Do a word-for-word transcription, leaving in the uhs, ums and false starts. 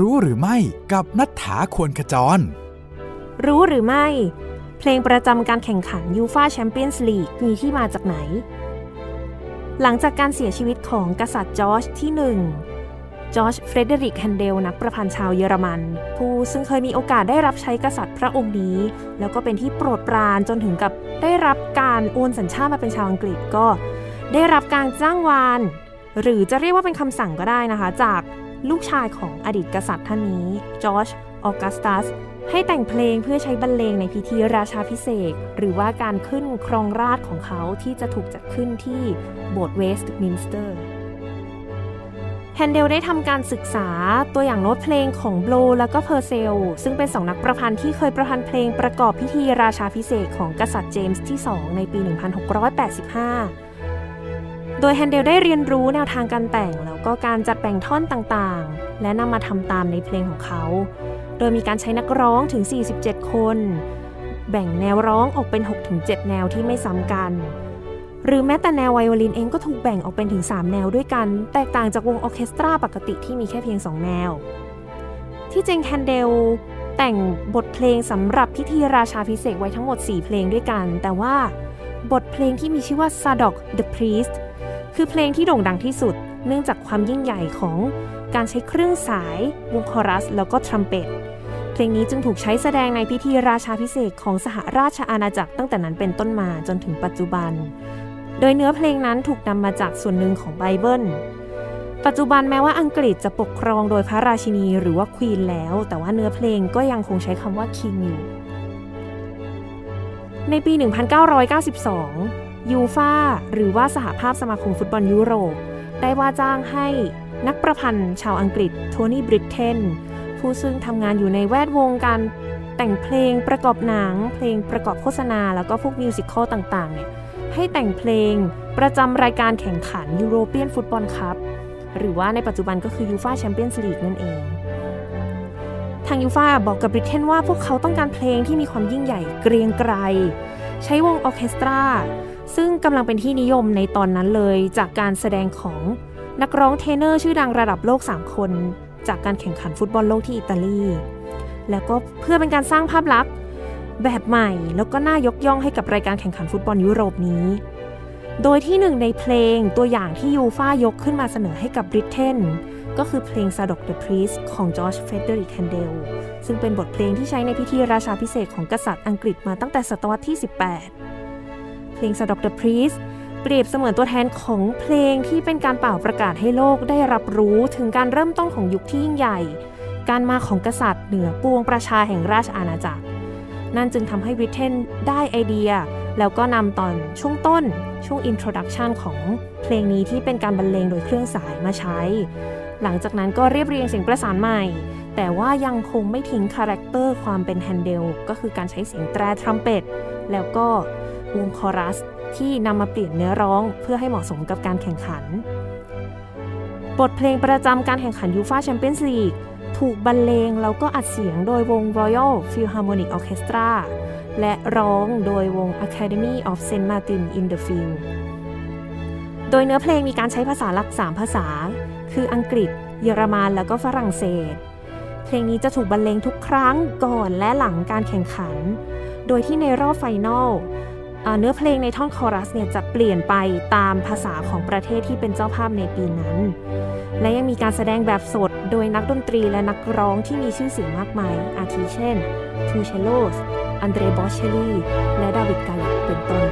รู้หรือไม่กับณัฐฐา ควรขจรรู้หรือไม่เพลงประจำการแข่งขันยูฟ่าแชมเปี้ยนส์ลีกมีที่มาจากไหนหลังจากการเสียชีวิตของกษัตริย์จอร์จที่หนึ่งจอร์จเฟรเดริกแฮนเดลนักประพันธ์ชาวเยอรมันผู้ซึ่งเคยมีโอกาสได้รับใช้กษัตริย์พระองค์นี้แล้วก็เป็นที่โปรดปรานจนถึงกับได้รับการโอนสัญชาติมาเป็นชาวอังกฤษก็ได้รับการจ้างวานหรือจะเรียกว่าเป็นคำสั่งก็ได้นะคะจากลูกชายของอดีตกษัตริย์ท่านนี้จอร์จออกัสตัสให้แต่งเพลงเพื่อใช้บรรเลงในพิธีราชาภิเษกหรือว่าการขึ้นครองราชย์ของเขาที่จะถูกจัดขึ้นที่โบสถ์เวสต์มินสเตอร์แฮนเดลได้ทำการศึกษาตัวอย่างโน้ตเพลงของโบลและก็เพอร์เซลซึ่งเป็นสองนักประพันธ์ที่เคยประพันธ์เพลงประกอบพิธีราชาภิเษกของกษัตริย์เจมส์ที่สองในปีหนึ่งพันหกร้อยแปดสิบห้าโดยแฮนเดลได้เรียนรู้แนวทางการแต่งแล้วก็การจัดแบ่งท่อนต่างๆและนำมาทำตามในเพลงของเขาโดยมีการใช้นักร้องถึงสี่สิบเจ็ดคนแบ่งแนวร้องออกเป็น หกถึงเจ็ด แนวที่ไม่ซ้ำกันหรือแม้แต่แนวไวโอลินเองก็ถูกแบ่งออกเป็นถึงสามแนวด้วยกันแตกต่างจากวงออเคสตราปกติที่มีแค่เพียงสองแนวที่จริงแฮนเดลแต่งบทเพลงสำหรับพิธีราชาภิเษกไว้ทั้งหมดสี่เพลงด้วยกันแต่ว่าบทเพลงที่มีชื่อว่า Zadok the Priest คือเพลงที่โด่งดังที่สุดเนื่องจากความยิ่งใหญ่ของการใช้เครื่องสายวงคอรัสแล้วก็ทรัมเป็ตเพลงนี้จึงถูกใช้แสดงในพิธีราชาภิเษกของสหราชอาณาจักรตั้งแต่นั้นเป็นต้นมาจนถึงปัจจุบันโดยเนื้อเพลงนั้นถูกนำมาจากส่วนหนึ่งของไบเบิลปัจจุบันแม้ว่าอังกฤษจะปกครองโดยพระราชินีหรือว่าควีนแล้วแต่ว่าเนื้อเพลงก็ยังคงใช้คำว่าคิงอยู่ในปีหนึ่งพันเก้าร้อยเก้าสิบสองยูฟ่าหรือว่าสหภาพสมาคมฟุตบอลยุโรปได้ว่าจ้างให้นักประพันธ์ชาวอังกฤษโทนี่บริตเทนผู้ซึ่งทำงานอยู่ในแวดวงการแต่งเพลงประกอบหนังเพลงประกอบโฆษณาแล้วก็พวกมิวสิคอลต่างๆเนี่ยให้แต่งเพลงประจำรายการแข่งขันยูโรเปียนฟุตบอลคัพหรือว่าในปัจจุบันก็คือยูฟ่าแชมเปี้ยนส์ลีกนั่นเองทางยูฟ่าบอกกับบริเทนว่าพวกเขาต้องการเพลงที่มีความยิ่งใหญ่เกรียงไกรใช้วงออเคสตราซึ่งกำลังเป็นที่นิยมในตอนนั้นเลยจากการแสดงของนักร้องเทเนอร์ชื่อดังระดับโลกสามคนจากการแข่งขันฟุตบอลโลกที่อิตาลีแล้วก็เพื่อเป็นการสร้างภาพลักษณ์แบบใหม่แล้วก็น่ายกย่องให้กับรายการแข่งขันฟุตบอลยุโรปนี้โดยที่หนึ่งในเพลงตัวอย่างที่ยูฟ่ายกขึ้นมาเสนอให้กับบริเตนก็คือเพลง Zadok the Priest ของ George Frederick Handel ซึ่งเป็นบทเพลงที่ใช้ในพิธีราชาภิเษกของกษัตริย์อังกฤษมาตั้งแต่ศตวรรษที่สิบแปดเพลง Zadok the Priest เปรียบเสมือนตัวแทนของเพลงที่เป็นการเป่าประกาศให้โลกได้รับรู้ถึงการเริ่มต้นของยุคที่ยิ่งใหญ่การมาของกษัตริย์เหนือปวงประชาแห่งราชอาณาจักรนั่นจึงทำให้บริเตนได้ไอเดียแล้วก็นำตอนช่วงต้นช่วงอินโทรดักชันของเพลงนี้ที่เป็นการบรรเลงโดยเครื่องสายมาใช้หลังจากนั้นก็เรียบเรียงเสียงประสานใหม่แต่ว่ายังคงไม่ทิ้งคาแรคเตอร์ความเป็นแฮนเดลก็คือการใช้เสียงแตรทรัมเป็ตแล้วก็วงคอรัสที่นำมาเปลี่ยนเนื้อร้องเพื่อให้เหมาะสมกับการแข่งขันบทเพลงประจำการแข่งขันยูฟ่าแชมเปี้ยนส์ลีกถูกบรรเลงแล้วก็อัดเสียงโดยวง Royal Philharmonic Orchestra และร้องโดยวง Academy of เซนต์ Martin in the Fields โดยเนื้อเพลงมีการใช้ภาษาหลักสามภาษาคืออังกฤษเยอรมันแล้วก็ฝรั่งเศสเพลงนี้จะถูกบรรเลงทุกครั้งก่อนและหลังการแข่งขันโดยที่ในรอบไฟนอลเนื้อเพลงในท่อนคอรัสเนี่ยจะเปลี่ยนไปตามภาษาของประเทศที่เป็นเจ้าภาพในปีนั้นและยังมีการแสดงแบบสดโดยนักดนตรีและนักร้องที่มีชื่อเสียงมากมายอาทิเช่นทูเชโลสอันเดรบอชเชลีและดาวิดกาลักเป็นต้น